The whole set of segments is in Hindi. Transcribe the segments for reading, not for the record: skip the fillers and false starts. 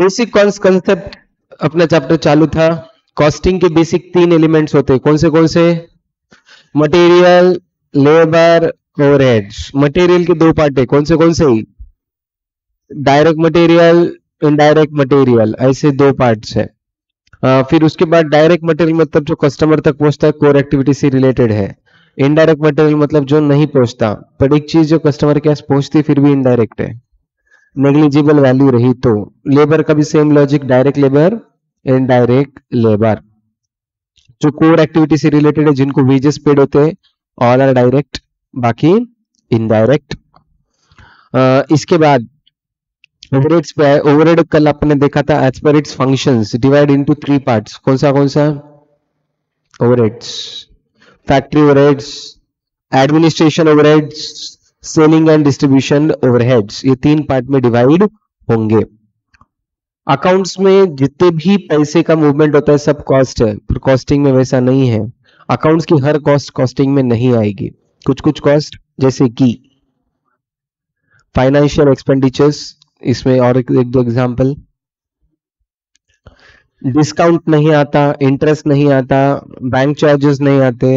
बेसिक कॉन्सेप्ट अपना चैप्टर चालू था। कॉस्टिंग के बेसिक तीन एलिमेंट्स होते हैं, कौन से मटेरियल, लेबर, ओवरहेड। मटेरियल के दो पार्ट है, कौन से डायरेक्ट मटेरियल, इनडायरेक्ट मटेरियल, ऐसे दो पार्ट्स है। फिर उसके बाद डायरेक्ट मटेरियल मतलब जो कस्टमर तक पहुंचता है कोर एक्टिविटी से रिलेटेड है। इनडायरेक्ट मटेरियल मतलब जो नहीं पहुंचता, पर एक चीज जो कस्टमर के पास पहुंचती फिर भी इनडायरेक्ट है, नेग्लिजिबल वैल्यू रही तो। लेबर का भी same logic, direct labour, indirect labour. जो कोर एक्टिविटी से रिलेटेड है जिनको वेजेस पेड होते हैं, ऑल आर डायरेक्ट, बाकी इनडायरेक्ट। इसके बाद ओवरहेड्स पे, ओवरहेड कल आपने देखा था as per its functions divide into three parts. कौन सा overheads, factory overheads, administration overheads, selling and distribution overheads, ये तीन पार्ट में डिवाइड होंगे। अकाउंट्स में जितने भी पैसे का मूवमेंट होता है सब कॉस्ट है, पर कॉस्टिंग में वैसा नहीं है। अकाउंट्स की हर कॉस्ट कॉस्टिंग में नहीं आएगी, कुछ कॉस्ट जैसे कि फाइनेंशियल एक्सपेंडिचर्स, इसमें और एक दो एग्जाम्पल, डिस्काउंट नहीं आता, इंटरेस्ट नहीं आता, बैंक चार्जेस नहीं आते,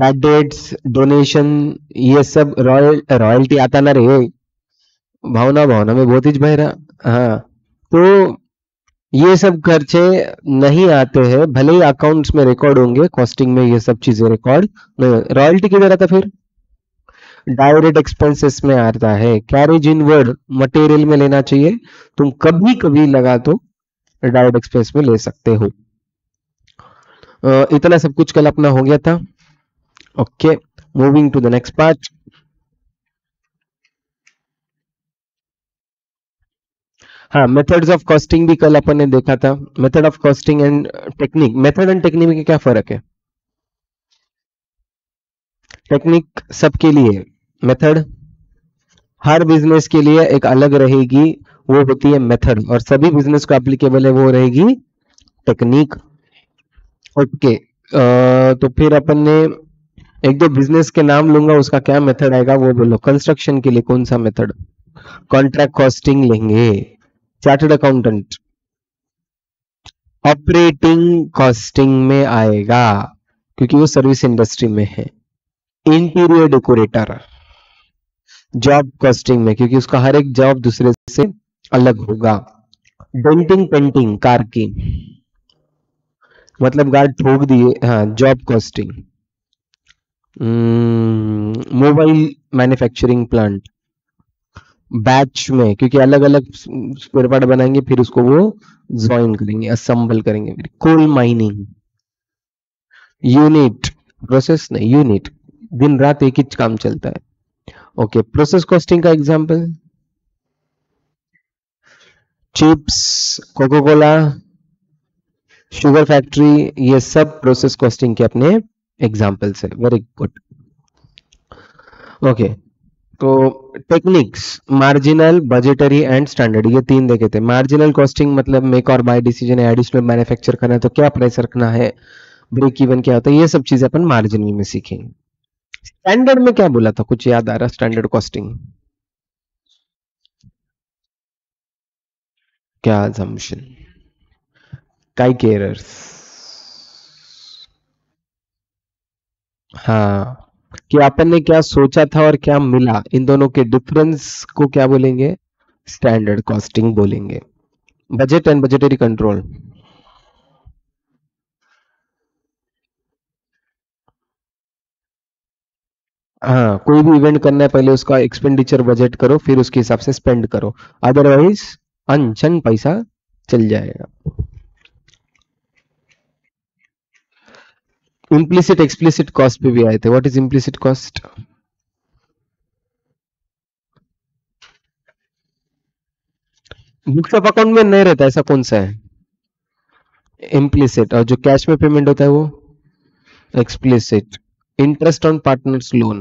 बैड डेट्स, डोनेशन, ये सब, रॉयल्टी आता ना रे, भावना में बहुत ही बहरा। हाँ, तो ये सब खर्चे नहीं आते हैं, भले ही अकाउंट्स में रिकॉर्ड होंगे, कॉस्टिंग में ये सब चीजें रिकॉर्ड नहीं। रॉयल्टी किधर आता, फिर डायरेक्ट एक्सपेंसेस में आता है। कैरेज इनवर्ड मटेरियल में लेना चाहिए, तुम कभी कभी लगा तो डायरेक्ट एक्सपेंस में ले सकते हो। इतना सब कुछ कल अपना हो गया था। Okay, moving to the next part. हाँ, मेथड्स ऑफ कॉस्टिंग भी कल अपन ने देखा था। Method of costing and technique, method and technique में क्या फर्क है? टेक्निक सबके लिए, मेथड हर बिजनेस के लिए एक अलग रहेगी, वो होती है मेथड, और सभी बिजनेस को एप्लीकेबल है वो रहेगी टेक्निक। ओके, तो फिर अपन ने एक दो बिजनेस के नाम लूंगा, उसका क्या मेथड आएगा वो बोलो। कंस्ट्रक्शन के लिए कौन सा मेथड? कॉन्ट्रैक्ट कॉस्टिंग लेंगे, चार्टर्ड अकाउंटेंट ऑपरेटिंग कॉस्टिंग में आएगा क्योंकि वो सर्विस इंडस्ट्री में है। इंटीरियर डेकोरेटर जॉब कॉस्टिंग में, क्योंकि उसका हर एक जॉब दूसरे से अलग होगा। डेंटिंग पेंटिंग कार की, मतलब गार्ड ठोक दिए, हाँ, job costing. Mobile manufacturing plant batch में, क्योंकि अलग अलग स्पेयर पार्ट बनाएंगे फिर उसको वो ज्वाइन करेंगे, असेंबल करेंगे। कोल माइनिंग, यूनिट प्रोसेस नहीं, यूनिट दिन रात एक ही काम चलता है। ओके, प्रोसेस कॉस्टिंग का example, chips, Coca Cola, sugar factory, ये सब प्रोसेस कॉस्टिंग के अपने एग्जांपल्स है। Very good. ओके, तो techniques marginal, budgetary and standard, ये तीन देखे थे। मार्जिनल कॉस्टिंग मतलब मेक और बाय डिसीजन है, एडिशनल मैन्युफैक्चर करना है तो क्या प्राइस रखना है, ब्रेक इवन क्या होता है, ये सब चीजें अपन मार्जिनल में सीखेंगे। स्टैंडर्ड में क्या बोला था, कुछ याद आ रहा? स्टैंडर्ड कॉस्टिंग क्या, assumption काई के एरर्स, हाँ, कि अपन ने क्या सोचा था और क्या मिला, इन दोनों के डिफरेंस को क्या बोलेंगे, स्टैंडर्ड कॉस्टिंग बोलेंगे। बजट एंड बजटरी कंट्रोल, हाँ, कोई भी इवेंट करना है पहले उसका एक्सपेंडिचर बजट करो, फिर उसके हिसाब से स्पेंड करो, अदरवाइज अनछन पैसा चल जाएगा। इम्प्लिसिट एक्सप्लिसिट कॉस्ट पे भी आए थे। What is implicit cost? Books of account में नहीं रहता, ऐसा कौन सा है इम्प्लिसिट, और जो कैश में पेमेंट होता है वो explicit. Interest on partners loan,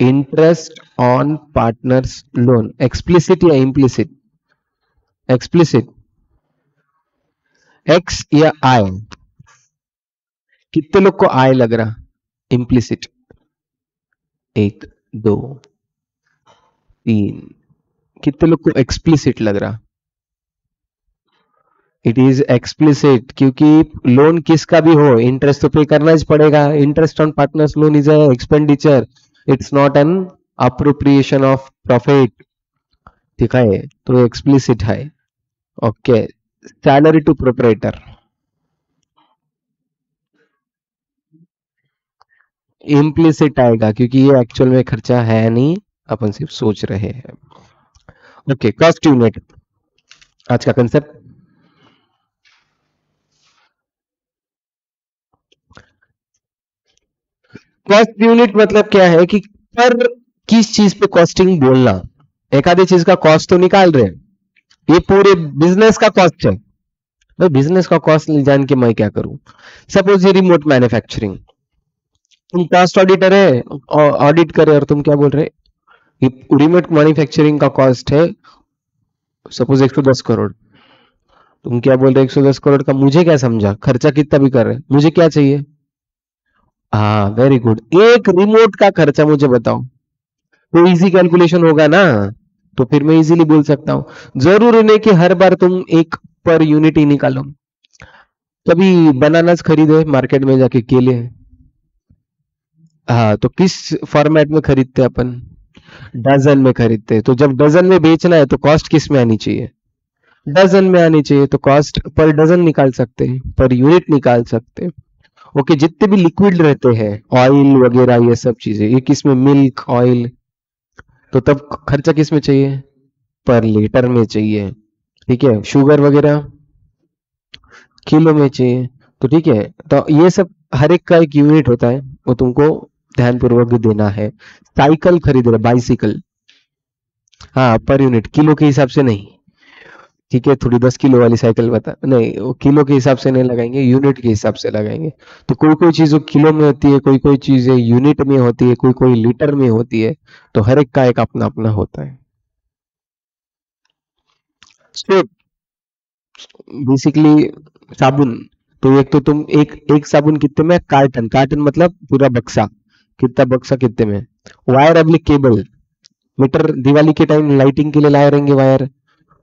interest on partners loan explicit या इम्प्लिसिट? एक्सप्लिसिट, एक्स या आई, कितने लोग को आई लग रहा? इम्प्लिसिट, 1 2 3 कितने लोग को एक्सप्लिसिट लग रहा? इट इज एक्सप्लिसिट, क्योंकि लोन किसका भी हो इंटरेस्ट तो पे करना ही पड़ेगा. Interest on partners loan is a expenditure, it's not an appropriation of profit. ठीक है, तो एक्सप्लिसिट है. Okay, salary to proprietor. Implicit आएगा क्योंकि ये एक्चुअल में खर्चा है नहीं, अपन सिर्फ सोच रहे हैं. ओके, कॉस्ट यूनिट आज का कंसेप्ट. कॉस्ट यूनिट मतलब क्या है कि पर किस चीज पे कॉस्टिंग बोलना. एकादी चीज का कॉस्ट तो निकाल रहे हैं, ये पूरे बिजनेस का कॉस्ट है. भाई बिजनेस का कॉस्ट जान के मैं क्या करूं? सपोज ये रिमोट मैन्युफैक्चरिंग, तुम कॉस्ट ऑडिटर है, ऑडिट करे और तुम क्या बोल रहे रिमोट मैन्युफैक्चरिंग का कॉस्ट है सपोज 110 करोड़. तुम क्या बोल रहे 110 करोड़ का मुझे क्या समझा, खर्चा कितना भी कर रहे, मुझे क्या चाहिए? हाँ, वेरी गुड. एक रिमोट का खर्चा मुझे बताओ, तो इजी कैलकुलेशन होगा ना, तो फिर मैं इजीली बोल सकता हूं. जरूरी नहीं कि हर बार तुम एक पर यूनिट ही निकालो. कभी बनानास खरीदे मार्केट में जाके, केले, हाँ, तो किस फॉर्मेट में खरीदते हैं अपन? डजन में खरीदते हैं. तो जब डजन में बेचना है तो कॉस्ट किस में आनी चाहिए? डजन में आनी चाहिए. तो कॉस्ट पर डजन निकाल सकते हैं, पर यूनिट निकाल सकते हैं. ओके, जितने भी लिक्विड रहते हैं ऑयल वगैरह ये सब चीजें, ये किसमें? Milk, oil. तो तब खर्चा किसमें चाहिए? पर लीटर में चाहिए. ठीक है, शुगर वगैरह किलो में चाहिए. तो ठीक है, तो ये सब हर एक का एक यूनिट होता है, वो तुमको ध्यानपूर्वक भी देना है. साइकिल खरीद रहे, बाइसिकल, हाँ, पर यूनिट, किलो के हिसाब से नहीं. ठीक है, थोड़ी 10 किलो वाली साइकिल बता, नहीं वो किलो के हिसाब से नहीं लगाएंगे, यूनिट के हिसाब से लगाएंगे. तो कोई कोई चीज किलो में होती है, कोई कोई चीजें यूनिट में होती है, कोई कोई लीटर में होती है. तो हर एक का एक अपना अपना होता है. स्टेप बेसिकली साबुन, तो एक तो तुम एक साबुन कितने में? कार्टन. कार्टन मतलब पूरा बक्सा, कितना बक्सा कितने में? वायर अब्लिक केबल, मीटर. दिवाली के टाइम लाइटिंग के लिए लाए रहेंगे वायर,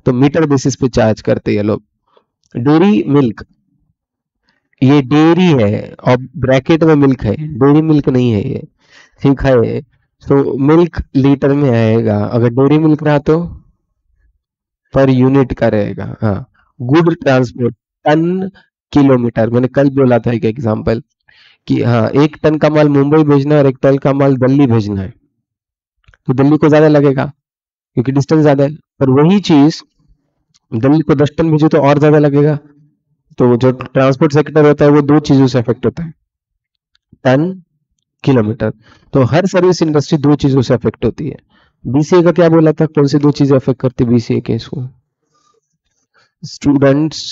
तो मीटर बेसिस पे चार्ज करते हैं लोग. डेयरी मिल्क, ये डेयरी है और ब्रैकेट में मिल्क है, डेयरी मिल्क नहीं है ये. ठीक है, तो मिल्क लीटर में आएगा, अगर डेयरी मिल्क रहा तो पर यूनिट का रहेगा. हाँ, गुड ट्रांसपोर्ट, टन, किलोमीटर. मैंने कल बोला था एक एग्जांपल कि हाँ, 1 टन का माल मुंबई भेजना है और 1 टन का माल दिल्ली भेजना है, तो दिल्ली को ज्यादा लगेगा क्योंकि डिस्टेंस ज्यादा है. पर वही चीज दिल्ली को 10 टन भेजो तो और ज्यादा लगेगा. तो जो ट्रांसपोर्ट सेक्टर होता है वो दो चीजों से अफेक्ट होता है, टन, किलोमीटर. तो हर सर्विस इंडस्ट्री दो चीजों से अफेक्ट होती है. बीसीए का क्या बोला था, कौन सी दो चीजें अफेक्ट करती है बीसीए के? इसको स्टूडेंट्स,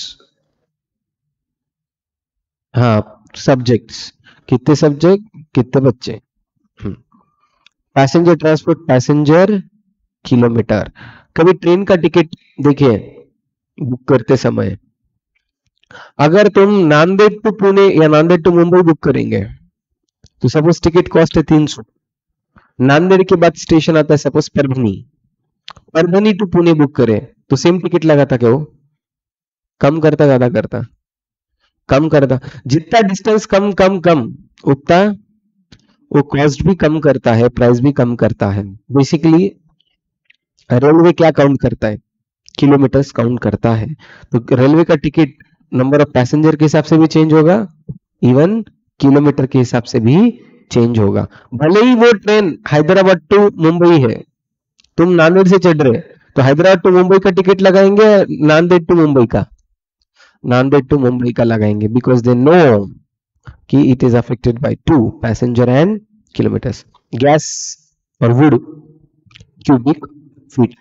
हाँ, सब्जेक्ट्स, कितने सब्जेक्ट कितने बच्चे, पैसेंजर ट्रांसपोर्ट, पैसेंजर, किलोमीटर. कभी ट्रेन का टिकट देखिए बुक करते समय, अगर तुम नांदेड़ टू पुणे या नांदेड़ टू मुंबई बुक करेंगे तो सपोज टिकट कॉस्ट है 300. नांदेड़ के बाद स्टेशन आता है suppose Parbhani. Parbhani to Pune book करे तो सेम टिकट लगाता क्या? वो कम करता ज्यादा करता? कम करता. जितना डिस्टेंस कम कम कम उतना वो कॉस्ट भी कम करता है, प्राइस भी कम करता है. बेसिकली रेलवे क्या काउंट करता है? किलोमीटर्स काउंट करता है. तो रेलवे का टिकट नंबर ऑफ पैसेंजर के हिसाब से भी चेंज होगा, इवन किलोमीटर के हिसाब से भी चेंज होगा. भले ही वो ट्रेन हैदराबाद टू मुंबई है, तुम नांदेड़ से चढ़ रहे, तो हैदराबाद टू मुंबई का टिकट लगाएंगे, नांदेड़ टू मुंबई का, नांदेड़ टू मुंबई का लगाएंगे, बिकॉज दे नो कि it is affected by 2 passenger and kilometres. Gas और वुड, क्यूबिक फीट.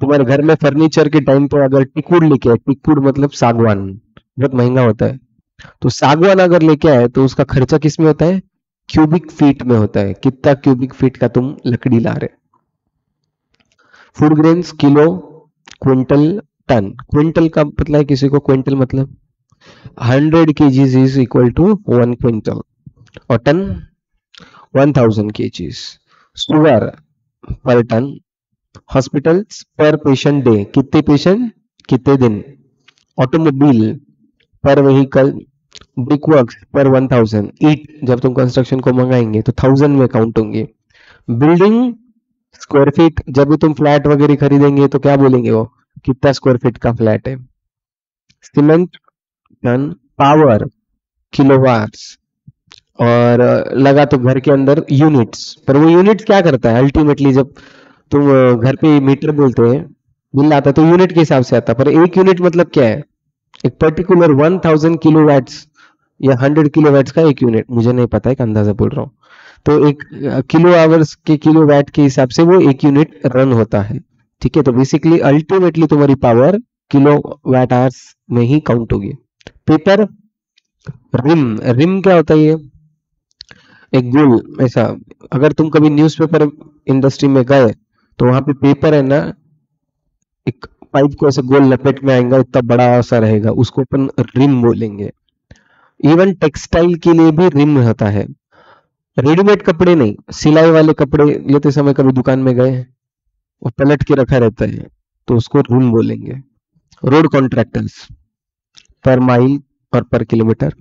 तुम्हारे घर में फर्नीचर के टाइम पर अगर टिकूड़ लेके आए, टिकूड़ मतलब सागवान, बहुत महंगा होता है, तो सागवान अगर लेके आए तो उसका खर्चा किस में होता है? क्यूबिक फीट में होता है, कितना क्यूबिक फीट का तुम लकड़ी ला रहे. Food grains, kilo, quintal, ton. Quintal का पता है किसी को? क्विंटल मतलब 100 kg is equal to 1 quintal, और tonne 1000 kg. Sugar per ton, hospitals per patient day, कितने पेशेंट कितने दिन। Automobile per vehicle, brick work पर 1000, ईट जब तुम कंस्ट्रक्शन को मंगाएंगे तो 1000 में काउंट होंगे। बिल्डिंग स्क्वायर फीट, जब भी तुम फ्लैट वगैरह खरीदेंगे तो क्या बोलेंगे वो कितना स्क्वायर फीट का फ्लैट है। सीमेंट टन, पावर किलोवाट्स, और लगा तो घर के अंदर यूनिट्स, पर वो यूनिट्स क्या करता है अल्टीमेटली, जब तुम घर पे मीटर बोलते हैं बिल आता है तो यूनिट के हिसाब से आता है, पर एक यूनिट मतलब क्या है, एक पर्टिकुलर 1000 किलोवाट्स या 100 किलोवाट्स का एक यूनिट, मुझे नहीं पता है एक अंदाजा बोल रहा हूँ। तो एक किलो आवर्स के किलोवाट के हिसाब से वो एक यूनिट रन होता है, ठीक है। तो बेसिकली अल्टीमेटली तुम्हारी पावर किलोवाट आवर्स में ही काउंट होगी। पेपर रिम, रिम क्या होता है, ये एक गोल ऐसा, अगर तुम कभी न्यूज़पेपर इंडस्ट्री में गए तो वहां पे पेपर है ना, एक पाइप को ऐसे गोल लपेट में आएगा इतना बड़ा ऐसा रहेगा, उसको अपन रिम बोलेंगे। इवन टेक्सटाइल के लिए भी रिम होता है। रेडीमेड कपड़े नहीं, सिलाई वाले कपड़े लेते समय कभी दुकान में गए और पलट के रखा रहता है तो उसको रिम बोलेंगे। रोड कॉन्ट्रैक्टर्स पर माइल और per kilometre.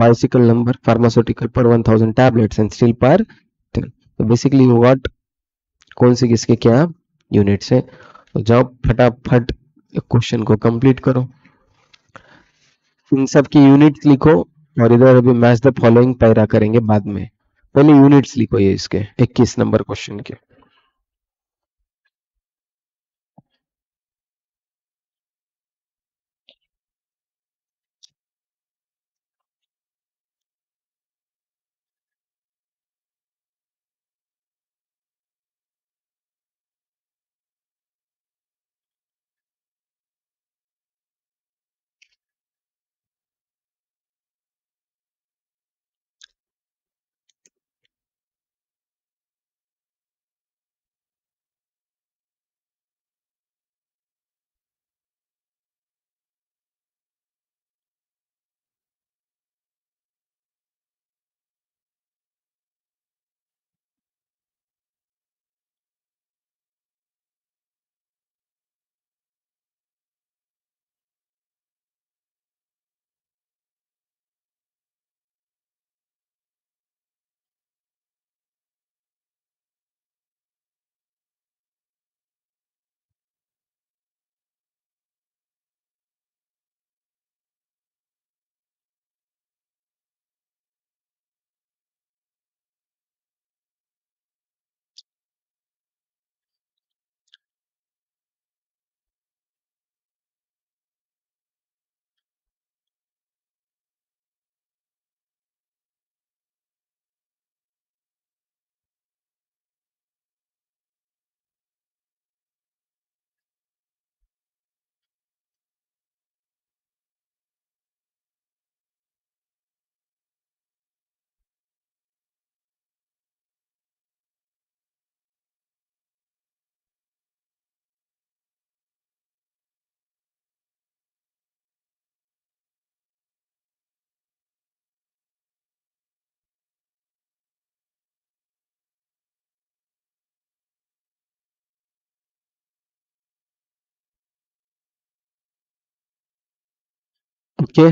Bicycle number, pharmaceutical पर 1000 टैबलेट्स एंड स्टील पर। तो बेसिकली व्हाट, कौन से किसके क्या यूनिट्स है। तो जाओ फटाफट क्वेश्चन को कंप्लीट करो, इन सब की यूनिट्स लिखो, और इधर अभी मैच द फॉलोइंग पैरा करेंगे बाद में, पहले यूनिट्स लिखो ये इसके 21 नंबर क्वेश्चन के। Okay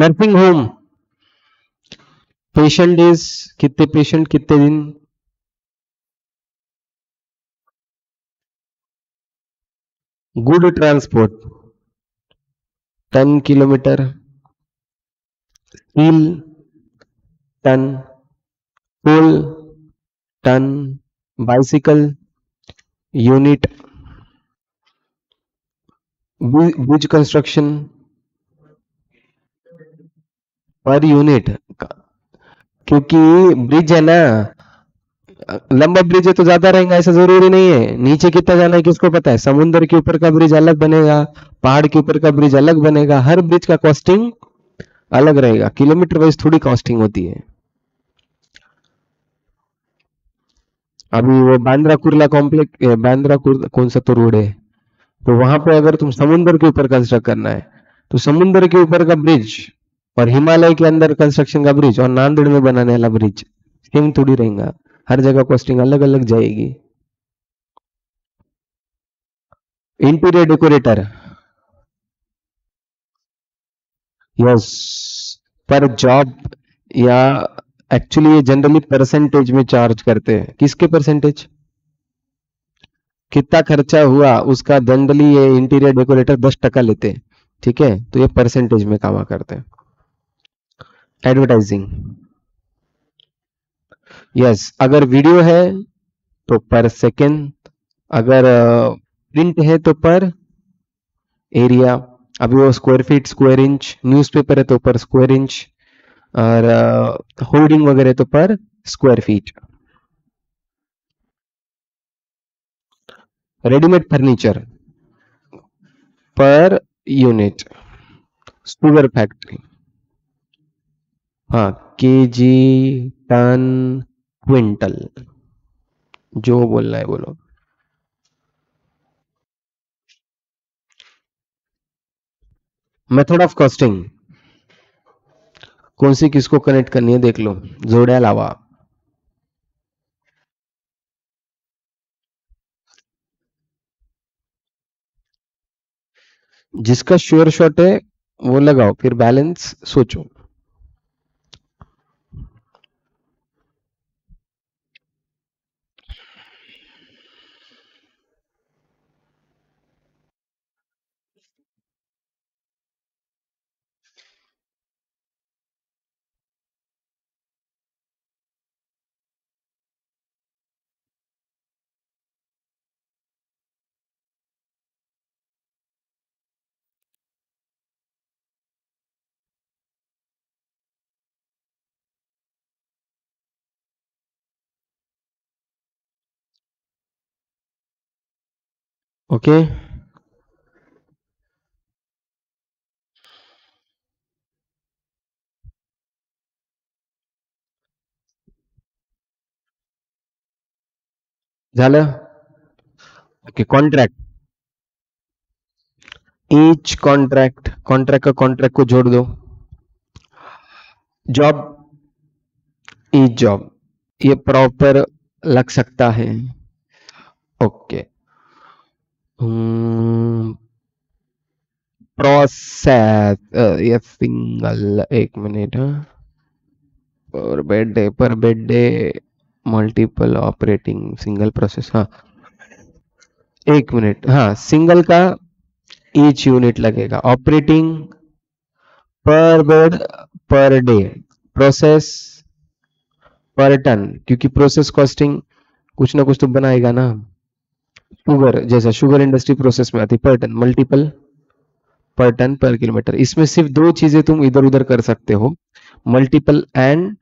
nursing home, patient days, कितने पेशेंट कितने दिन। Good transport, 10 kilometre. Steel ton, coal ton, bicycle unit. Bridge construction per unit, क्योंकि ब्रिज है ना, लंबा ब्रिज है तो ज्यादा रहेगा ऐसा जरूरी नहीं है, नीचे कितना जाना है किसको पता है। समुद्र के ऊपर का ब्रिज अलग बनेगा, पहाड़ के ऊपर का ब्रिज अलग बनेगा, हर ब्रिज का कॉस्टिंग अलग रहेगा, किलोमीटर वाइज थोड़ी कॉस्टिंग होती है। अभी वो बांद्रा कुर्ला कॉम्प्लेक्स, बांद्रा कुर्ला कौन सा तो रोड है, तो वहां पे अगर तुम समुद्र के ऊपर कंस्ट्रक्ट करना है तो समुद्र के ऊपर का ब्रिज और हिमालय के अंदर कंस्ट्रक्शन का ब्रिज और नांदेड़ में बनाने वाला ब्रिज सेम थोड़ी रहेगा, हर जगह कॉस्टिंग अलग अलग जाएगी। Interior decorator, yes, per job या एक्चुअली ये जनरली परसेंटेज में चार्ज करते हैं। किसके परसेंटेज, कितना खर्चा हुआ उसका जनरली ये इंटीरियर डेकोरेटर 10% लेते हैं, ठीक है। तो ये परसेंटेज में काम करते हैं। एडवर्टाइजिंग, यस, अगर वीडियो है तो पर सेकेंड, अगर प्रिंट है तो पर एरिया, अभी वो square feet square inch, newspaper है तो पर स्क्वायर इंच, और होर्डिंग वगैरह तो per square feet. Readymade furniture per unit, sugar factory, हाँ, केजी, टन, क्विंटल, जो बोलना है बोलो। मेथड ऑफ कॉस्टिंग, कौन सी किसको कनेक्ट करनी है देख लो, जोड़ा लावा। जिसका श्योर शॉट है वो लगाओ, फिर बैलेंस सोचो। ओके, झालं। Okay, contract, each contract, contract का कॉन्ट्रैक्ट को जोड़ दो। जॉब, ईच जॉब, ये प्रॉपर लग सकता है। ओके, प्रोसेस, ये सिंगल, एक minute, per bed day multiple operating single process, हाँ एक मिनट, हाँ सिंगल का ईच यूनिट लगेगा। Operating per bed per day, process per ton, क्योंकि प्रोसेस कॉस्टिंग कुछ ना कुछ तो बनाएगा ना। शुगर, जैसा शुगर इंडस्ट्री प्रोसेस में आती है, per ton, multiple per ton per kilometre. इसमें सिर्फ दो चीजें तुम इधर उधर कर सकते हो, मल्टीपल एंड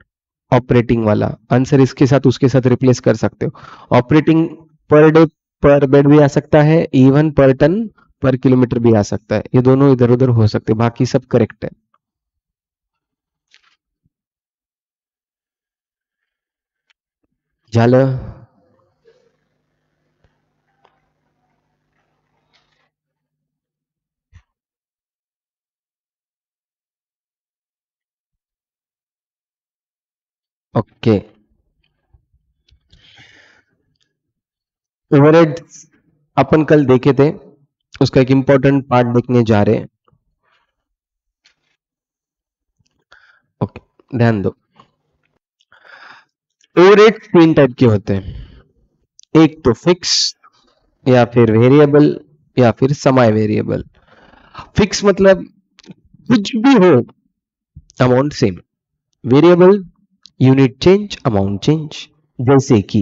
ऑपरेटिंग वाला आंसर इसके साथ उसके साथ रिप्लेस कर सकते हो। Operating per day per bed भी आ सकता है, इवन पर टन पर किलोमीटर भी आ सकता है, ये दोनों इधर उधर हो सकते हैं, बाकी सब करेक्ट है। झाला, ओके। ओवरहेड अपन कल देखे थे, उसका एक इंपॉर्टेंट पार्ट देखने जा रहे हैं। ओके, ध्यान दो। ओवरहेड तीन टाइप के होते हैं, एक तो फिक्स या फिर वेरिएबल या फिर समाय वेरिएबल। फिक्स मतलब कुछ भी हो, amount same. Variable unit change, amount change. जैसे कि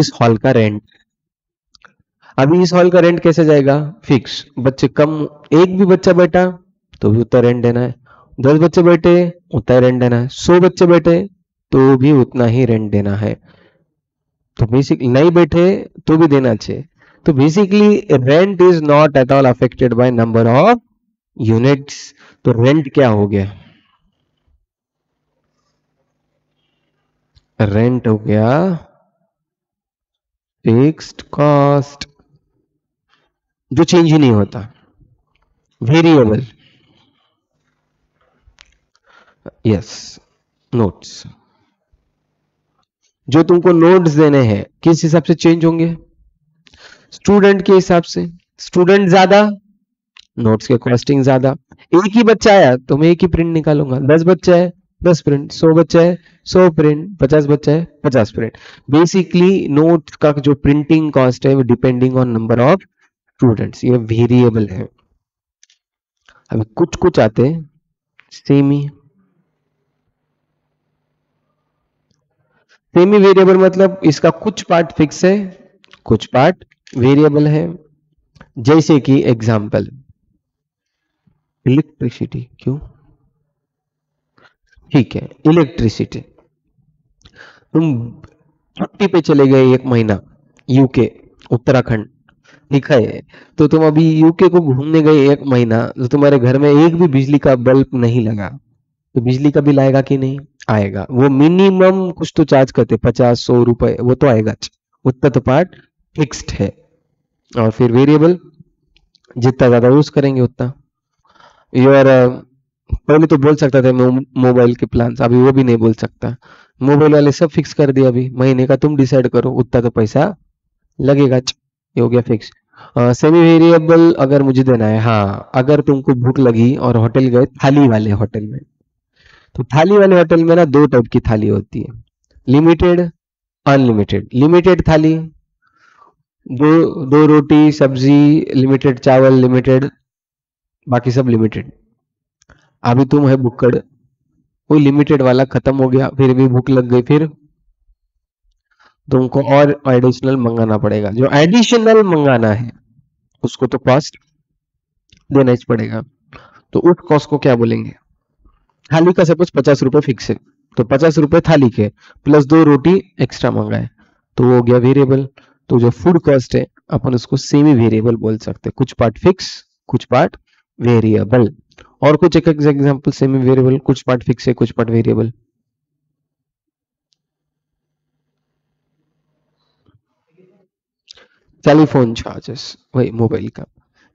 इस हॉल का रेंट, अभी इस हॉल का रेंट कैसे जाएगा, फिक्स। बच्चे कम, एक भी बच्चा बैठा तो भी उतना रेंट देना है, 10 बच्चे बैठे उतना रेंट देना है, 100 बच्चे बैठे तो भी उतना ही रेंट देना है। तो बेसिकली नहीं बैठे तो भी देना चाहिए। तो basically rent is not at all affected by number of units. तो रेंट क्या हो गया, रेंट हो गया फिक्स्ड कॉस्ट जो चेंज ही नहीं होता। वेरिएबल, यस नोट्स, जो तुमको नोट्स देने हैं किस हिसाब से चेंज होंगे? स्टूडेंट के हिसाब से। स्टूडेंट ज्यादा, नोट्स के कॉस्टिंग ज्यादा। एक ही बच्चा आया तो मैं एक ही प्रिंट निकालूंगा। 10 बच्चा है 10 प्रिंट, 100 बच्चा है 100 प्रिंट, 50 बच्चा है 50 प्रिंट। बेसिकली नोट का जो प्रिंटिंग कॉस्ट है वो depending on number of students, ये वेरिएबल है। अभी कुछ कुछ आते हैं सेमी वेरिएबल, मतलब इसका कुछ पार्ट फिक्स है कुछ पार्ट वेरिएबल है। जैसे कि एग्जाम्पल इलेक्ट्रिसिटी, क्यों? ठीक है, इलेक्ट्रिसिटी। तुम छुट्टी पे चले गए एक महीना यूके, उत्तराखंड लिखा है, तो तुम अभी यूके को घूमने गए एक महीना, तो तुम्हारे घर में एक भी बिजली का बल्ब नहीं लगा, तो बिजली का बिल आएगा कि नहीं आएगा? वो मिनिमम कुछ तो चार्ज करते 50-100 रुपए, वो तो आएगा। उतना तो पार्ट फिक्स्ड है। और फिर वेरिएबल, जितना ज्यादा यूज करेंगे उतना। यार पहले तो बोल सकता था मोबाइल के प्लान, अभी वो भी नहीं बोल सकता, मोबाइल वाले सब फिक्स कर दिया। अभी महीने का तुम डिसाइड करो, उतना तो पैसा लगेगा, ये हो गया फिक्स। सेमी वेरिएबल अगर मुझे देना है, हाँ, अगर तुमको भूख लगी और होटल गए थाली वाले होटल में, तो थाली वाले होटल में ना दो टाइप की थाली होती है, लिमिटेड अनलिमिटेड। लिमिटेड थाली दो रोटी सब्जी, लिमिटेड चावल, लिमिटेड बाकी सब लिमिटेड। अभी तुम है भुक्कड़, वो लिमिटेड वाला खत्म हो गया, फिर भी भूख लग गई, फिर तुमको और एडिशनल मंगाना पड़ेगा। जो एडिशनल मंगाना है उसको तो कॉस्ट देना ही पड़ेगा, तो उस कॉस्ट को क्या बोलेंगे? थाली का सपोज 50 रुपए फिक्स है, तो 50 रुपए थाली के प्लस 2 रोटी एक्स्ट्रा मंगाए, तो वो हो गया वेरिएबल। तो जो फूड कॉस्ट है अपन उसको सेमी वेरिएबल बोल सकते हैं, कुछ पार्ट फिक्स कुछ पार्ट वेरिएबल। और कुछ एक एग्जांपल सेमी वेरिएबल, कुछ पार्ट फिक्स है कुछ पार्ट वेरिएबल। टेलीफोन चार्जेस, वही मोबाइल का,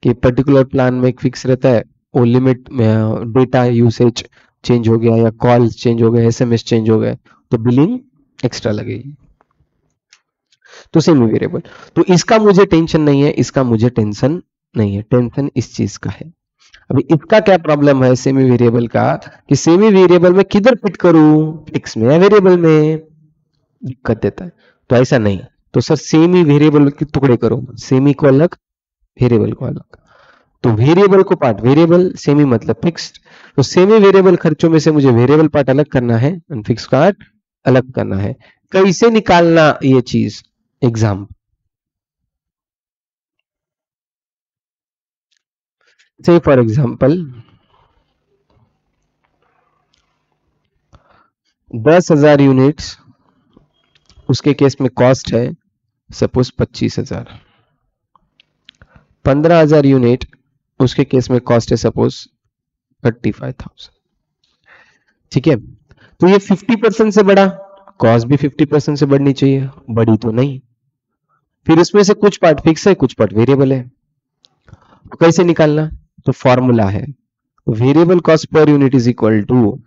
कि पर्टिकुलर प्लान में एक फिक्स रहता है, वो लिमिट में डेटा यूसेज चेंज हो गया या कॉल चेंज हो गए, एसएमएस चेंज हो गए, तो बिलिंग एक्स्ट्रा लगेगी। तो सेमी वेरिएबल, तो इसका मुझे टेंशन नहीं है, इसका मुझे टेंशन नहीं है, टेंशन इस चीज का है। अभी इसका क्या प्रॉब्लम है सेमी वेरिएबल का, कि सेमी वेरिएबल में किधर फिट करूं, फिक्स में या वेरिएबल में, दिक्कत देता है। तो ऐसा नहीं, तो सर सेमी वेरिएबल के टुकड़े करो, सेमी को अलग वेरिएबल को अलग। तो वेरिएबल को पार्ट वेरिएबल, सेमी मतलब फिक्स्ड, तो सेमी वेरिएबल खर्चों में से मुझे वेरिएबल पार्ट अलग करना है और फिक्स पार्ट अलग करना है। कैसे निकालना ये चीज? एग्जाम से फॉर एग्जाम्पल 10,000 यूनिट्स, उसके केस में कॉस्ट है सपोज 25,000। 15,000 यूनिट उसके केस में कॉस्ट है सपोज 35,000। ठीक है, तो ये 50% से बढ़ा, कॉस्ट भी 50% से बढ़नी चाहिए, बढ़ी तो नहीं। फिर इसमें से कुछ पार्ट फिक्स है कुछ पार्ट वेरिएबल है, तो कैसे निकालना? तो फॉर्मूला है variable cost per unit is equal to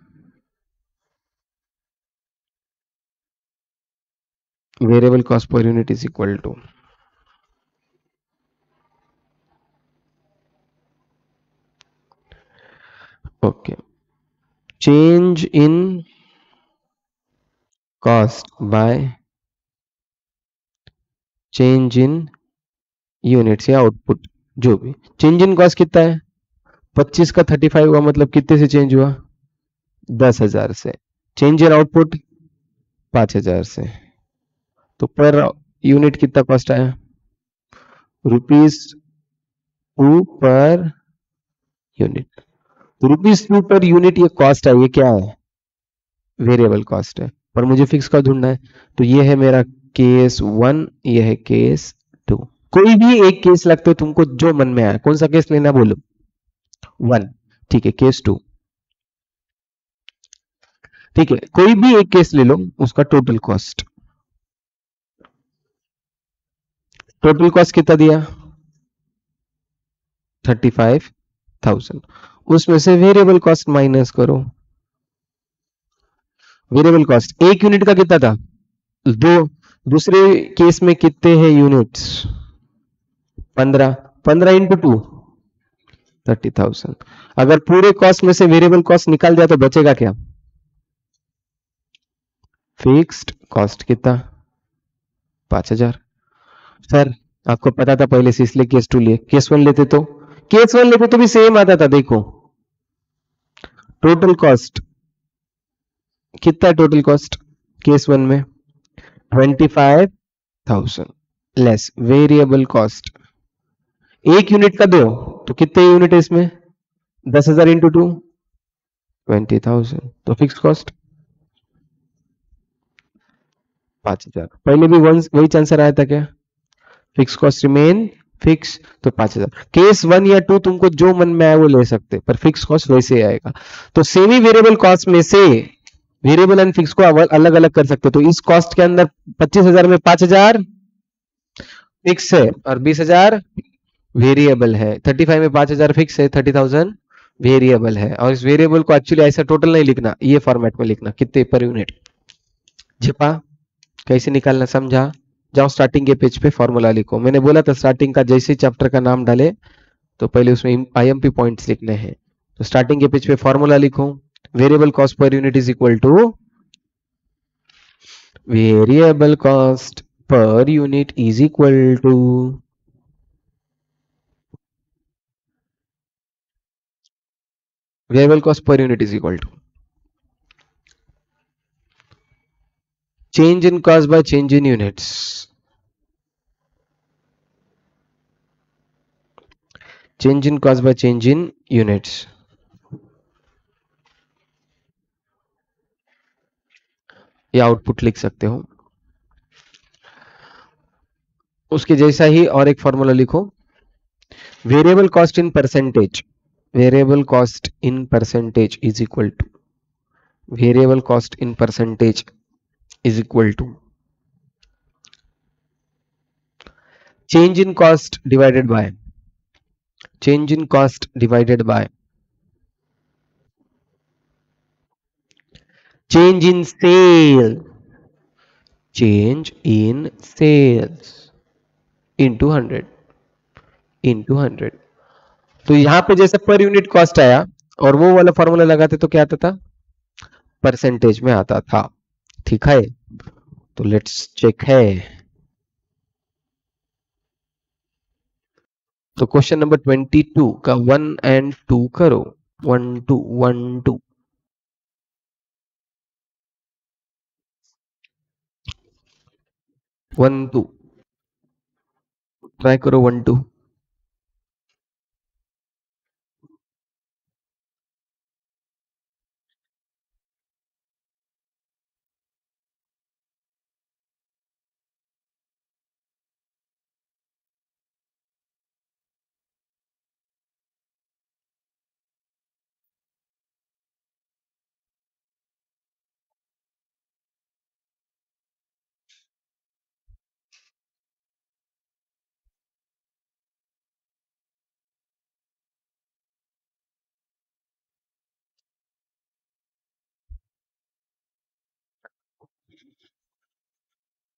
change in cost by change in units या output, जो भी। change in cost कितना है? 25 का 35 हुआ, मतलब कितने से change हुआ? 10,000 से। change in output 5,000 से, तो पर unit कितना cost आया? ₹2 पर unit। ₹2 पर यूनिट ये कॉस्ट है, ये क्या है? वेरिएबल कॉस्ट है, पर मुझे फिक्स का ढूंढना है। तो ये है मेरा केस 1, ये है केस 2। कोई भी एक केस लगते हो तुमको, जो मन में आया कौन सा केस लेना बोलो। 1 ठीक है, केस 2 ठीक है, कोई भी एक केस ले लो, उसका टोटल कॉस्ट कितना दिया? 35,000। उसमें से वेरिएबल कॉस्ट माइनस करो, वेरिएबल कॉस्ट एक यूनिट का कितना था, दो। दूसरे केस में कितने हैं यूनिट्स, 15 इंटू 2 30,000। अगर पूरे कॉस्ट में से वेरिएबल कॉस्ट निकाल दिया तो बचेगा क्या, फिक्स्ड कॉस्ट कितना, 5,000। सर आपको पता था पहले से, इसलिए केस 2 लिए। केस वन लेते तो भी सेम आता था। देखो टोटल कॉस्ट कितना, टोटल कॉस्ट केस 1 में 25,000 लेस वेरिएबल कॉस्ट एक यूनिट का 2, तो कितने यूनिट है इसमें, 10,000 इंटू 2 20,000, तो फिक्स कॉस्ट 5,000। पहले भी वही आंसर आया था क्या, फिक्स कॉस्ट रिमेन फिक्स, तो 5,000। केस 1 या 2 तुमको जो मन में आए वो ले सकते, पर फिक्स कॉस्ट वैसे आएगा। तो सेमी वेरिएबल कॉस्ट में से वेरिएबल एंड फिक्स को अलग अलग कर सकते, तो इस कॉस्ट के अंदर 25,000 में 5,000 फिक्स है और 20,000 वेरिएबल है, 35 में 5,000 फिक्स है, 30,000 वेरिएबल है। और इस वेरिएबल को एक्चुअली ऐसा टोटल नहीं लिखना, ये फॉर्मेट में लिखना, कितने पर यूनिट। झपा कैसे निकालना समझा, जाओ स्टार्टिंग के पेज पे फॉर्मूला लिखो। मैंने बोला था स्टार्टिंग का जैसे चैप्टर का नाम डाले तो पहले उसमें आईएमपी पॉइंट्स लिखने हैं, तो स्टार्टिंग के पेज पे फॉर्मूला लिखो, variable cost per unit is equal to, variable cost per unit is equal to variable cost per unit is equal to change in cost by change in units, change in cost by change in units, ये आउटपुट लिख सकते हो। उसके जैसा ही और एक फॉर्मूला लिखो, variable cost in percentage, variable cost in percentage is equal to, variable cost in percentage is equal to change in cost divided by, change in cost divided by change in sale, change in sales into 100 into 100। तो यहां पे जैसे पर यूनिट कॉस्ट आया और वो वाला फॉर्मूला लगाते तो क्या आता था, परसेंटेज में आता था। ठीक है, तो लेट्स चेक है। तो क्वेश्चन नंबर 22 का 1 और 2 करो, 1, 2, 1, 2। ट्राई करो 1, 2।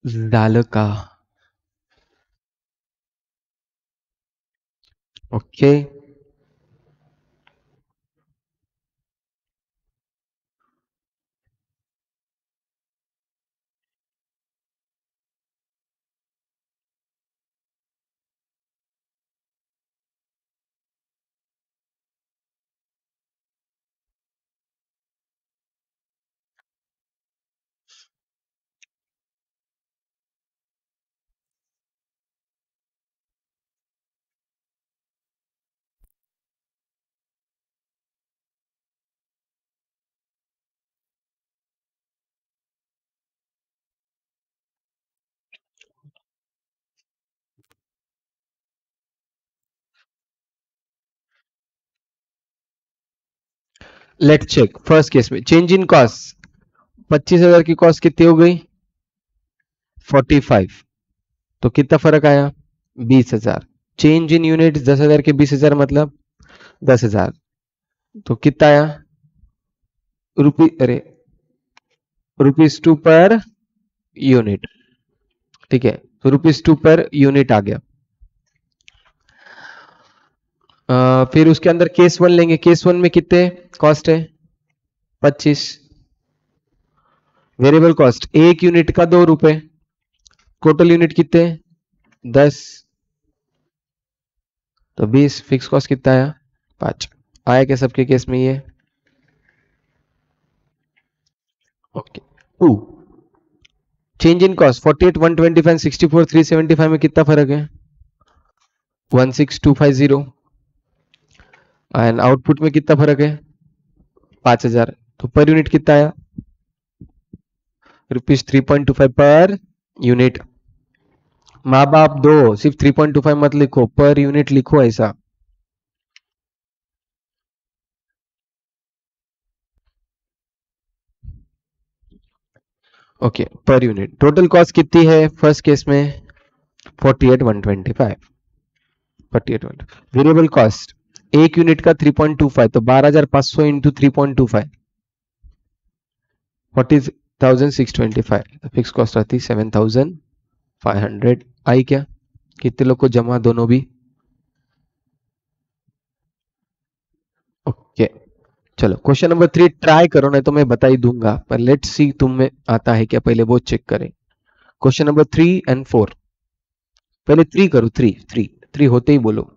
Okay, let check. First case में चेंज इन कॉस्ट, 25,000 की कॉस्ट कितनी हो गई, 45, तो कितना फर्क आया, 20,000। चेंज इन यूनिट 10,000 के 20,000 मतलब 10,000, तो कितना आया रुपी, अरे ₹2 पर यूनिट। ठीक है, तो ₹2 पर यूनिट आ गया। फिर उसके अंदर केस वन लेंगे। केस वन में कितने कॉस्ट है? 25। वेरिएबल कॉस्ट एक यूनिट का ₹2। टोटल यूनिट कितने? 10। तो 20। फिक्स कॉस्ट कितना आया? 5 आया। क्या सबके केस में ये? ओके। 2 चेंज इन कॉस्ट 48, 125, 64, 375 में कितना फर्क है? 16250। एंड आउटपुट में कितना फर्क है? 5000। तो पर यूनिट कितना आया? ₹3.25 पर यूनिट। माँ बाप दो, सिर्फ 3.25 मत लिखो, पर यूनिट लिखो ऐसा। Okay, per unit. Total cost कितनी है फर्स्ट केस में? 48,125। 48,125। वेरिएबल कॉस्ट एक यूनिट का 3.25, तो 12,500 इंटू 3.25 40,625। फिक्स कॉस्ट रहती 7,500 आई। क्या कितने लोग को जमा? दोनों भी। ओके, चलो क्वेश्चन नंबर 3 ट्राई करो, नहीं तो मैं बता ही दूंगा, पर लेट्स सी तुम्हें आता है क्या। पहले वो चेक करें। Question number 3 and 4। पहले 3 करो। 3 होते ही बोलो।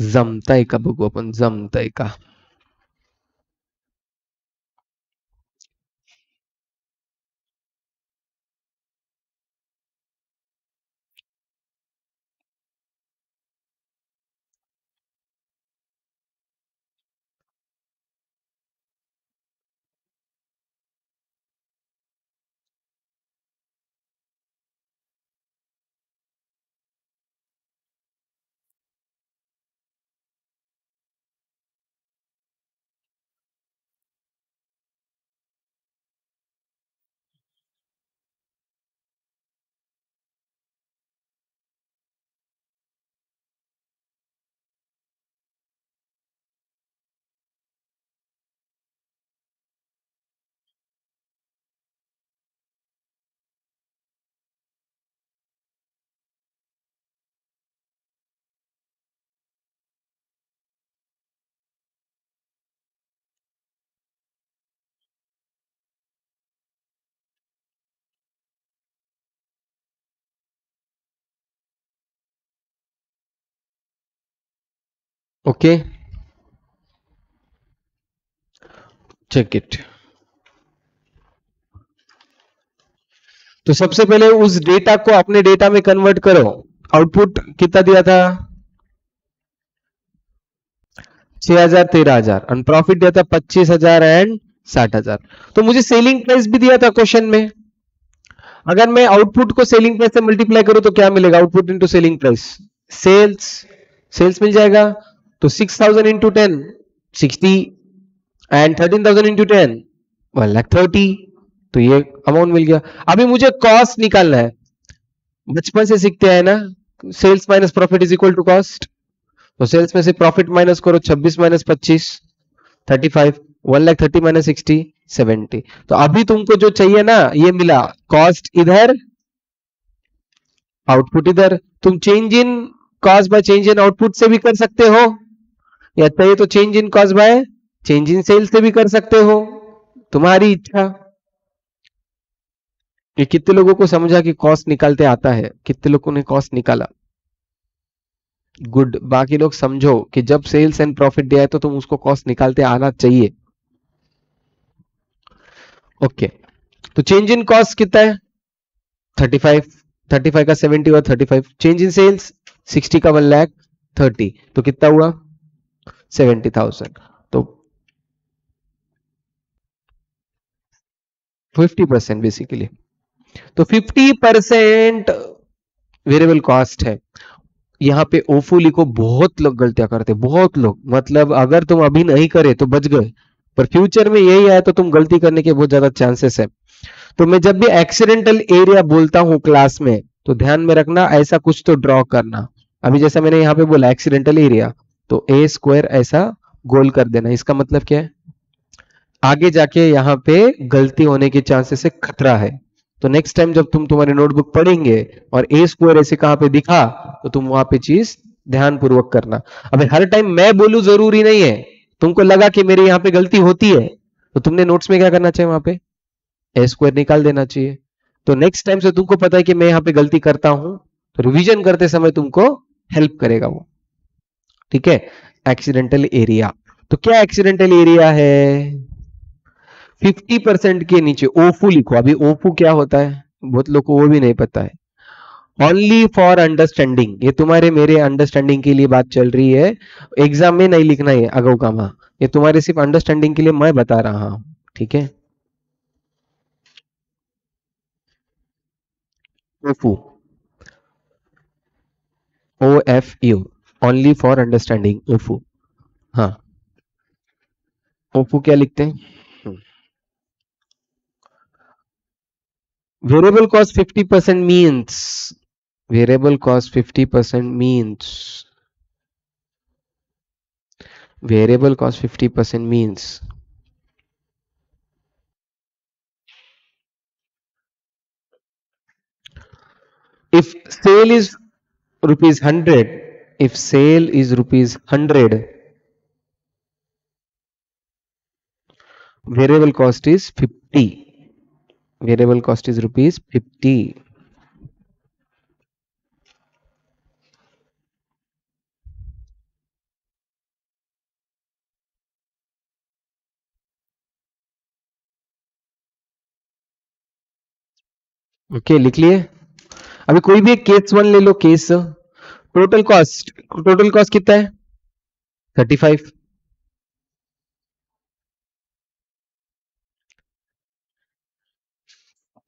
जमताय का बघू अपन। जमताय का ओके, चेक इट। तो सबसे पहले उस डेटा को अपने डेटा में कन्वर्ट करो। आउटपुट कितना दिया था? 6000, 13000। और प्रॉफिट दिया था 25000 एंड 60000। तो मुझे सेलिंग प्राइस भी दिया था क्वेश्चन में। अगर मैं आउटपुट को सेलिंग प्राइस से मल्टीप्लाई करूं तो क्या मिलेगा? Output into selling price. Sales मिल जाएगा। तो 6,000 इंटू 10 60 एंड 13,000 इंटू 10 1,30,000। तो ये अमाउंट मिल गया। अभी मुझे कॉस्ट निकालना है। बचपन से सीखते हैं ना, sales minus profit is equal to cost. तो सेल्स में से प्रॉफिट माइनस करो। 26 माइनस 25 35 1,30,000 माइनस 60 70। तो अभी तुमको जो चाहिए ना ये मिला। कॉस्ट इधर, आउटपुट इधर। तुम change in cost by change in output से भी कर सकते हो, या चाहिए तो change in cost by change in sales से भी कर सकते हो, तुम्हारी इच्छा। ये कितने लोगों को समझा कि कॉस्ट निकालते आता है? कितने लोगों ने कॉस्ट निकाला? गुड। बाकी लोग समझो कि जब सेल्स एंड प्रॉफिट दिया है तो तुम उसको कॉस्ट निकालते आना चाहिए। ओके, तो चेंज इन कॉस्ट कितना है? 35 का 70 और 35। चेंज इन सेल्स 60 का 1,30,000। तो कितना हुआ? 70,000। तो 50% बेसिकली। तो 50% वेरिएबल कॉस्ट है। यहां पे ओफू लिखो। बहुत लोग गलतियां करते, बहुत लोग। मतलब अगर तुम अभी नहीं करे तो बच गए, पर फ्यूचर में यही आया तो तुम गलती करने के बहुत ज्यादा चांसेस है। तो मैं जब भी एक्सीडेंटल एरिया बोलता हूं क्लास में, तो ध्यान में रखना ऐसा कुछ तो ड्रॉ करना। अभी जैसा मैंने यहाँ पे बोला एक्सीडेंटल एरिया, तो ए स्क्वायर ऐसा गोल कर देना। इसका मतलब क्या है, आगे जाके यहाँ पे गलती होने के चांसेस से खतरा है। तो नेक्स्ट टाइम जब तुम तुम्हारी नोटबुक पढ़ेंगे और ए स्क्वायर ऐसे कहाँ पे दिखा तो तुम वहां पे चीज ध्यानपूर्वक करना। अबे हर टाइम मैं बोलूं जरूरी नहीं है, तुमको लगा कि मेरे यहाँ पे गलती होती है तो तुमने नोट्स में क्या करना चाहिए, वहां पे ए स्क्वायर निकाल देना चाहिए। तो नेक्स्ट टाइम से तुमको पता है कि मैं यहाँ पे गलती करता हूं तो रिवीजन करते समय तुमको हेल्प करेगा वो। ठीक है, एक्सीडेंटल एरिया। तो क्या एक्सीडेंटल एरिया है, 50% के नीचे ओफू लिखो। अभी ओफू क्या होता है बहुत लोग को वो भी नहीं पता है। Only for understanding, ये तुम्हारे मेरे अंडरस्टैंडिंग के लिए बात चल रही है, एग्जाम में नहीं लिखना है अगो का मां, ये तुम्हारे सिर्फ अंडरस्टैंडिंग के लिए मैं बता रहा हूं। ठीक है, ओफू, OFU, Only for understanding, ओफू। हाँ, ओफू क्या लिखते हैं, variable cost 50% means, variable cost 50% means, Variable cost 50% means if sale is rupees 100, if sale is rupees 100, variable cost is 50. Variable cost is rupees 50. Okay, लिख लिए। अभी कोई भी एक केस वन ले लो। Case total cost, total cost कितना है, 35।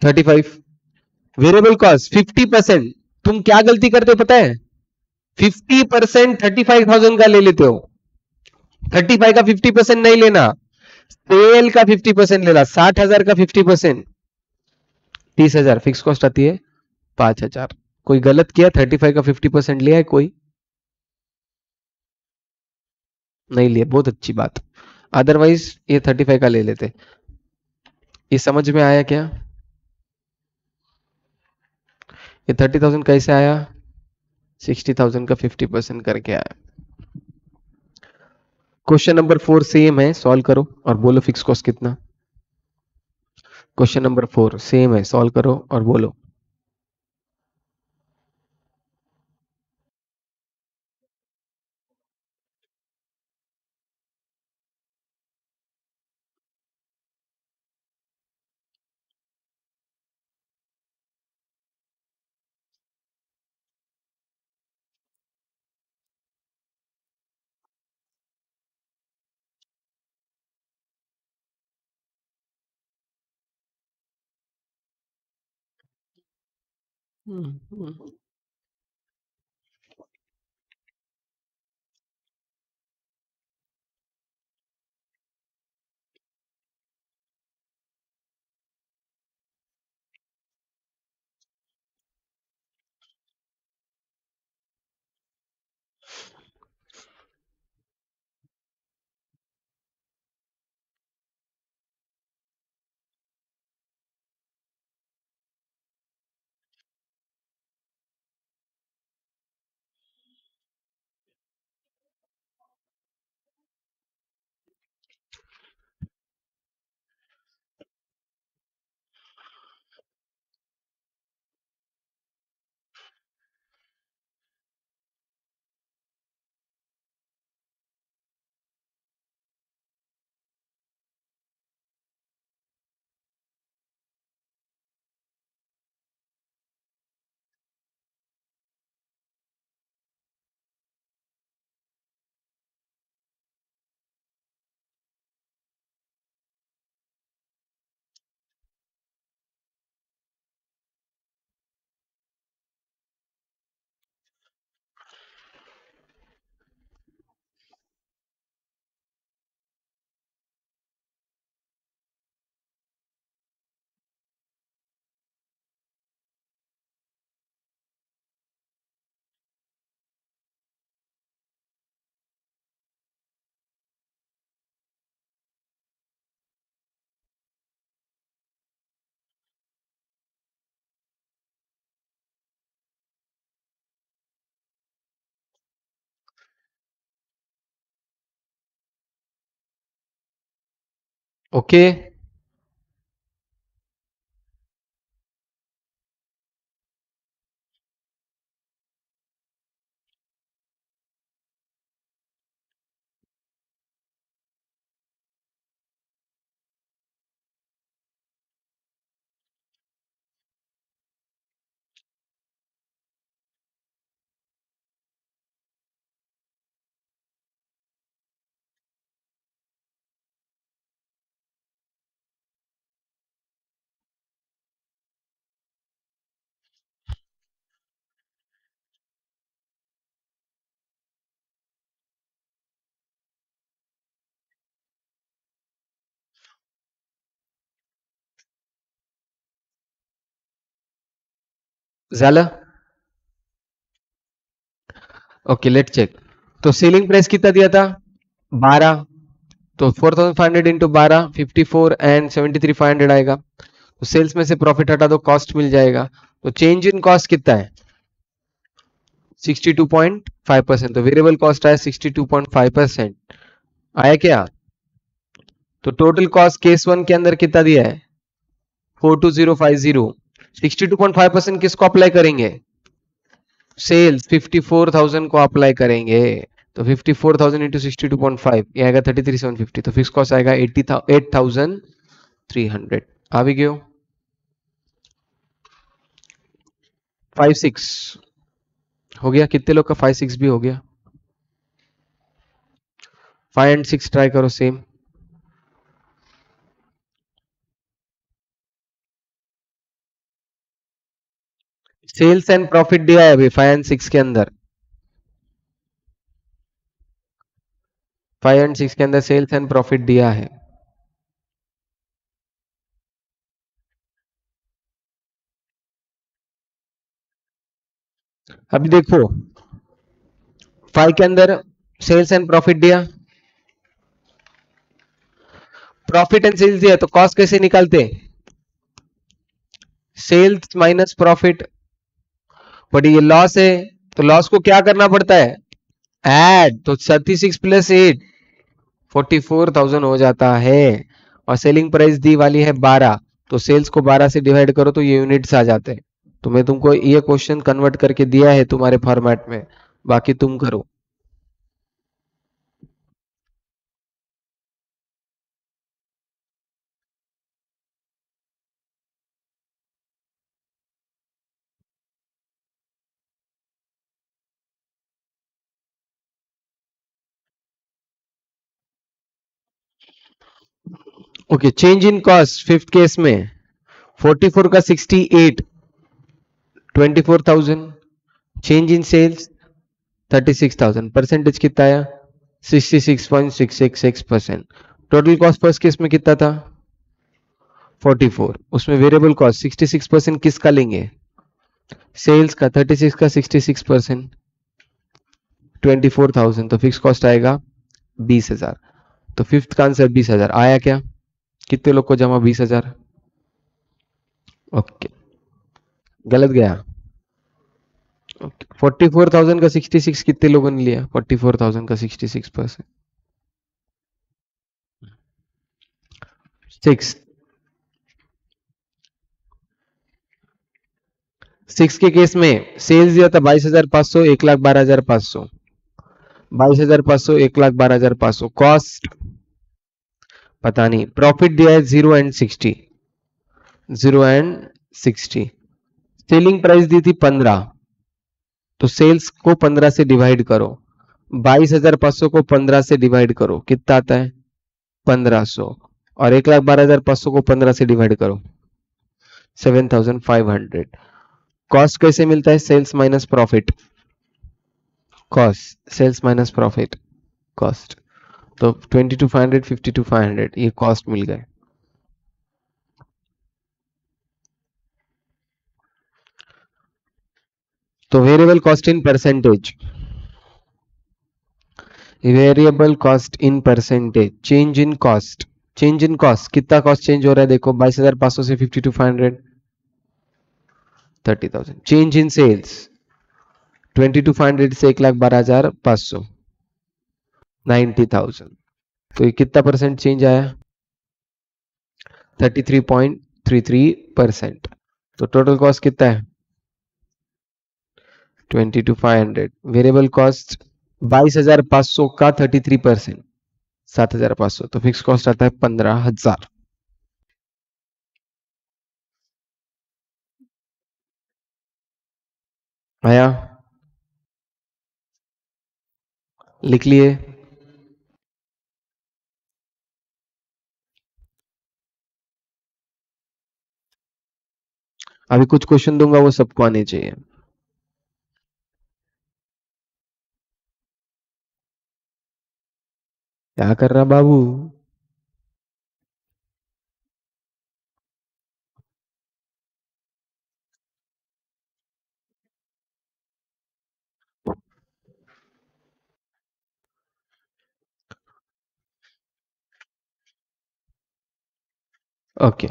वेरिएबल कॉस्ट 50%, तुम क्या गलती करते हो पता है, 50% 35,000 का ले लेते हो। 35 का 50% नहीं लेना, सेल का 50% लेना। 60,000 का 50%, 30,000 फिक्स कॉस्ट आती है, 5,000। कोई गलत किया, 35 का 50% लिया है कोई नहीं लिया, बहुत अच्छी बात। अदरवाइज ये 35 का ले लेते। ये समझ में आया क्या, ये 30,000 कैसे आया, 60,000 का 50% करके आया। क्वेश्चन नंबर 4 सेम है, सॉल्व करो और बोलो फिक्स कॉस्ट कितना। क्वेश्चन नंबर 4 सेम है, सॉल्व करो और बोलो। Okay. Zala? Okay, let's check. तो सेलिंग प्राइस कितना दिया था 12, तो 4500 into 12 54 and 73500 आएगा. तो सेल्स में से प्रॉफिट हटा दो, कॉस्ट मिल जाएगा. तो चेंज इन कॉस्ट कितना है 62.5%. तो वेरिएबल कॉस्ट आया 62.5%, आया क्या? तो टोटल कॉस्ट केस वन के अंदर कितना दिया है 42050. 62.5% किसको अप्लाई करेंगे? सेल्स 54,000 को अप्लाई करेंगे. तो 54,000 into 62.5 ये आएगा 33,750. तो फिक्स कॉस्ट आएगा 88,300. आ भी गयो 56 हो गया. कितने लोग का 56 भी हो गया? 5 and 6 ट्राई करो सेम. सेल्स एंड प्रॉफिट दिया है अभी 5 and 6 के अंदर. 5 and 6 के अंदर सेल्स एंड प्रॉफिट दिया है. अभी देखो 5 के अंदर सेल्स एंड प्रॉफिट दिया, प्रॉफिट एंड सेल्स दिया. तो कॉस्ट कैसे निकालते? Sales minus profit. बट ये लॉस है तो लॉस को क्या करना पड़ता है ऐड. तो 36 + 8 44,000 हो जाता है. और सेलिंग प्राइस दी वाली है 12, तो सेल्स को 12 से डिवाइड करो तो ये यूनिट्स आ जाते हैं. तो मैं तुमको ये क्वेश्चन कन्वर्ट करके दिया है तुम्हारे फॉर्मेट में, बाकी तुम करो. Okay, change in cost fifth case में 44 का 68 24,000. Change in sales 36,000. परसेंटेज कितना आया 66.666%. टोटल कॉस्ट फर्स्ट केस में कितना था 44. उसमें वेरिएबल कॉस्ट 66% किसका लेंगे? सेल्स का. 36 का 66% 24,000. तो फिक्स कॉस्ट आएगा 20,000. तो फिफ्थ का आंसर 20,000 आया क्या? कितने लोग को जमा 20,000? ओके, गलत गया. 44,000 का 66 कितने लोगों ने लिया? 44,000 का 66%. सिक्स के केस में सेल्स दिया था 22,500 1,12,500 1,12,500 कॉस्ट पता नहीं. प्रॉफिट दिया है 0 and 60. सेलिंग प्राइस दी थी 15, तो सेल्स को 15 से डिवाइड करो. 22,500 को 15 से डिवाइड करो कितना आता है 1,500. और 1,12,500 को 15 से डिवाइड करो 7,500. कॉस्ट कैसे मिलता है? Sales minus profit. Cost sales minus profit cost. तो 22,500 52,500 ये कॉस्ट मिल गए. तो variable cost in percentage, variable cost in percentage. Change in cost, change in cost कितना कॉस्ट चेंज हो रहा है देखो 22,500 से 52,500 30,000. चेंज इन सेल्स 22,500 से 1,12,500 90,000. तो ये कितना परसेंट चेंज आया 33.33%। तो टोटल कॉस्ट कितना है 22,500। वेरिएबल कॉस्ट 22,500 का 33% 7,500। तो फिक्स कॉस्ट आता है 15,000। आया, लिख लिए। अभी कुछ क्वेश्चन दूंगा वो सबको आने चाहिए। क्या कर रहा बाबू, okay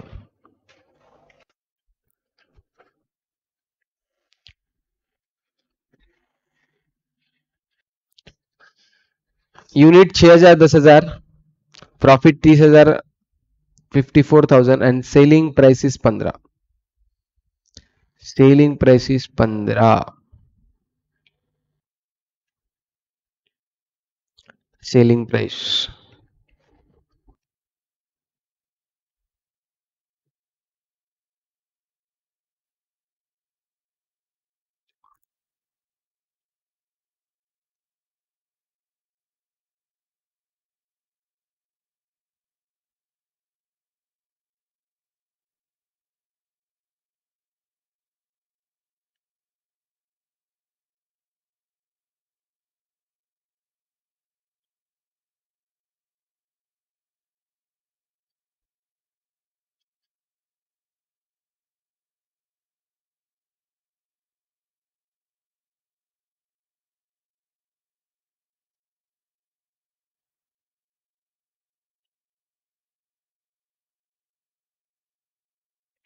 unit 6,000 10,000, profit 30,000 54,000 and selling prices 15। Selling prices 15, selling price.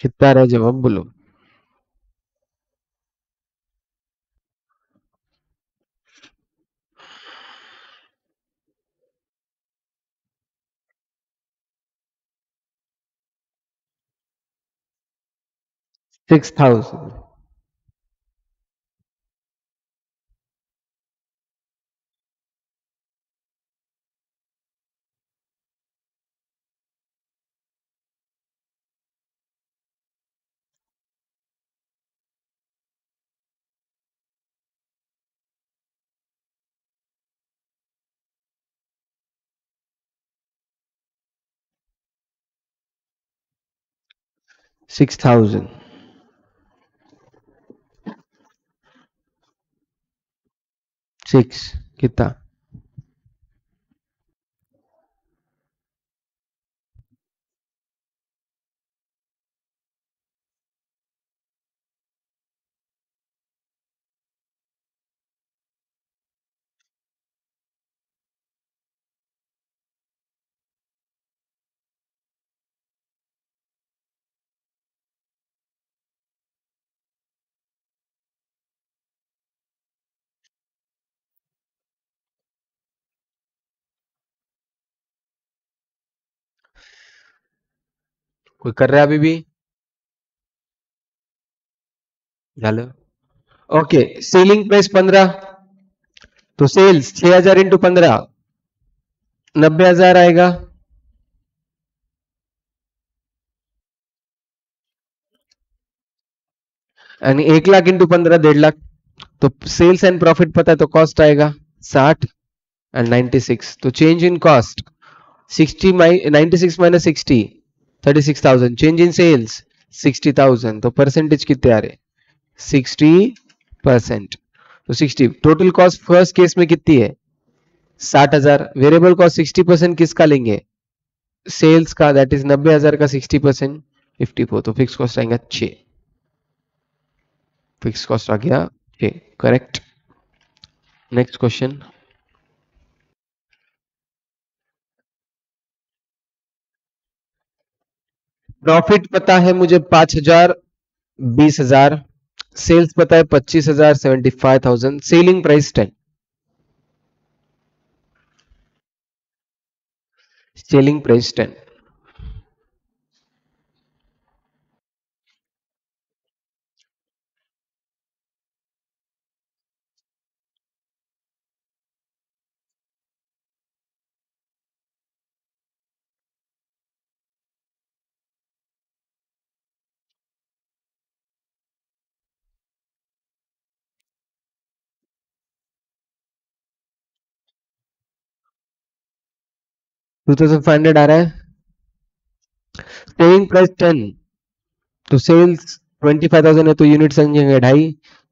कितना रहा जवाब बोलो। $6,000 6 कितना 6,000 कर रहा है अभी भी झालं। ओके सेलिंग प्राइस 15, तो सेल्स 6,000 इंटू 15 90,000 आएगा। आणि 1,00,000 इंटू 15 1,50,000। तो सेल्स एंड प्रॉफिट पता है, तो कॉस्ट आएगा 60 एंड 96। तो change in cost 60 96 minus 60 36,000, change in sales 60,000। तो परसेंटेज कितने आ रहे 60%। तो 60 टोटल कॉस्ट फर्स्ट केस में कितनी है 60,000। वेरिएबल कॉस्ट 60% किसका लेंगे सेल्स का, दैट इज 90,000 का 60% 54। तो फिक्स कॉस्ट आएगा 6, फिक्स कॉस्ट आ गया 6 करेक्ट। नेक्स्ट क्वेश्चन प्रॉफिट पता है मुझे 5,000 20,000, सेल्स पता है 25,000 75,000, सेलिंग प्राइस 10। सेलिंग प्राइस 10 2500 आ रहा है। सेलिंग प्राइस 10 तो सेल्स 25,000 है तो यूनिट संख्या ढाई,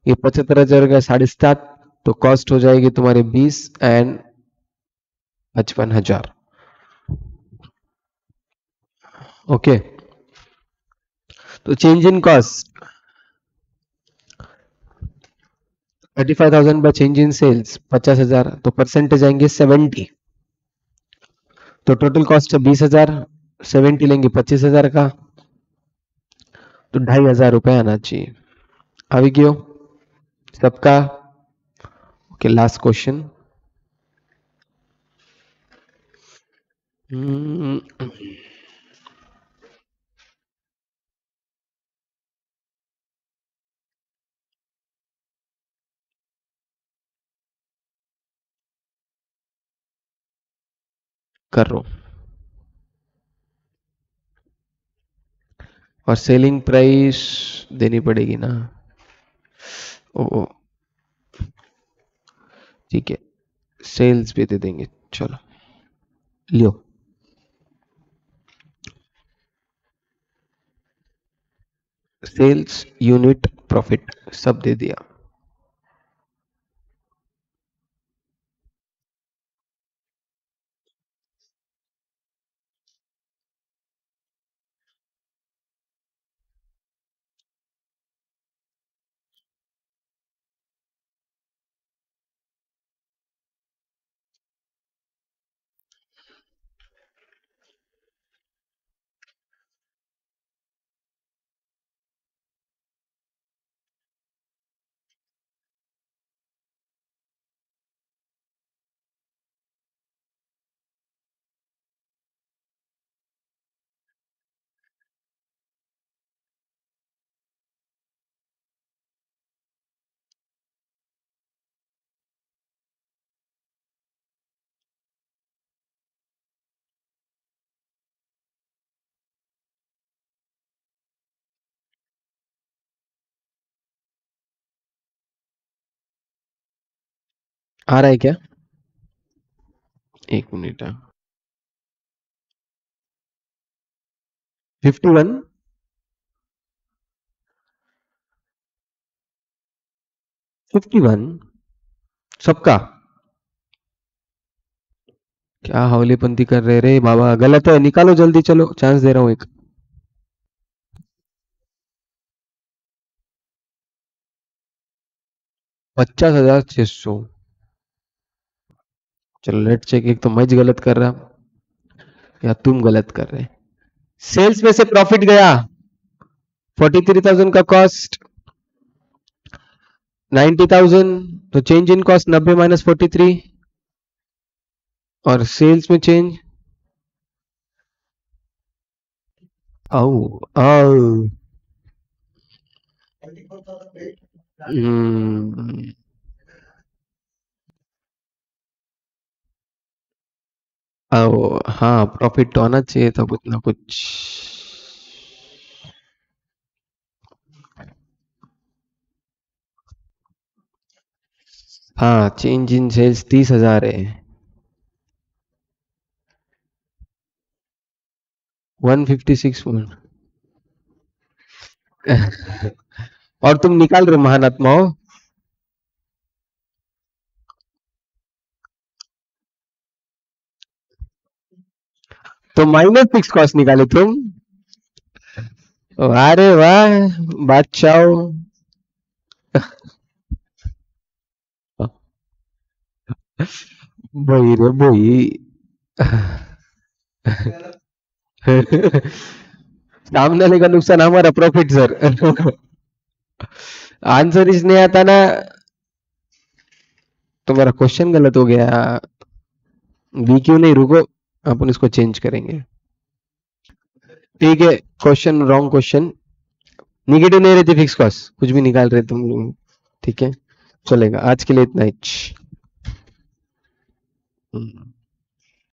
ये 75,000 का 7.5 तो कॉस्ट हो जाएगी तुम्हारे 20 एंड 55,000। ओके तो change in cost 35,000 by change in sales 50,000 तो परसेंटेज आएंगे 70 तो टोटल कॉस्ट 20,000, 70 लेंगे 25,000 का तो 2,500 रुपए आना चाहिए। अभी क्यों सबका ओके लास्ट क्वेश्चन। करो और सेलिंग प्राइस देनी पड़ेगी ना। ओ ठीक है सेल्स भी दे देंगे। चलो लियो सेल्स यूनिट प्रॉफिट सब दे दिया। आ रहा है क्या? एक मिनट 51 51 सबका क्या हवलेपंती कर रहे रे बाबा, गलत है निकालो जल्दी। चलो चांस दे रहा हूं एक। $50,600 चलो लेट चेक। एक तो मैं गलत कर रहा या तुम गलत कर रहे। सेल्स में से प्रॉफिट गया 43,000 का कॉस्ट 90,000 तो चेंज इन कॉस्ट 90 माइनस 43 और सेल्स में चेंज हाँ प्रॉफिट तो आना चाहिए था कुछ ना कुछ। हाँ चेंज इन सेल्स 30,000 है, 156 और तुम निकाल रहे महान आत्मा हो। तो माइनस फिक्स कॉस्ट निकाले तुम, अरे वाह बादशाह। भाई रे भाई सामने वाले का नुकसान हमारा प्रॉफिट सर। आंसर इसने आता ना, तुम्हारा क्वेश्चन गलत हो गया। बी क्यू नहीं, रुको अपन इसको चेंज करेंगे। ठीक है क्वेश्चन रॉन्ग क्वेश्चन, निगेटिव नहीं रहते फिक्स कॉस्ट, कुछ भी निकाल रहे तुम लोग। ठीक है चलेगा आज के लिए इतना ही।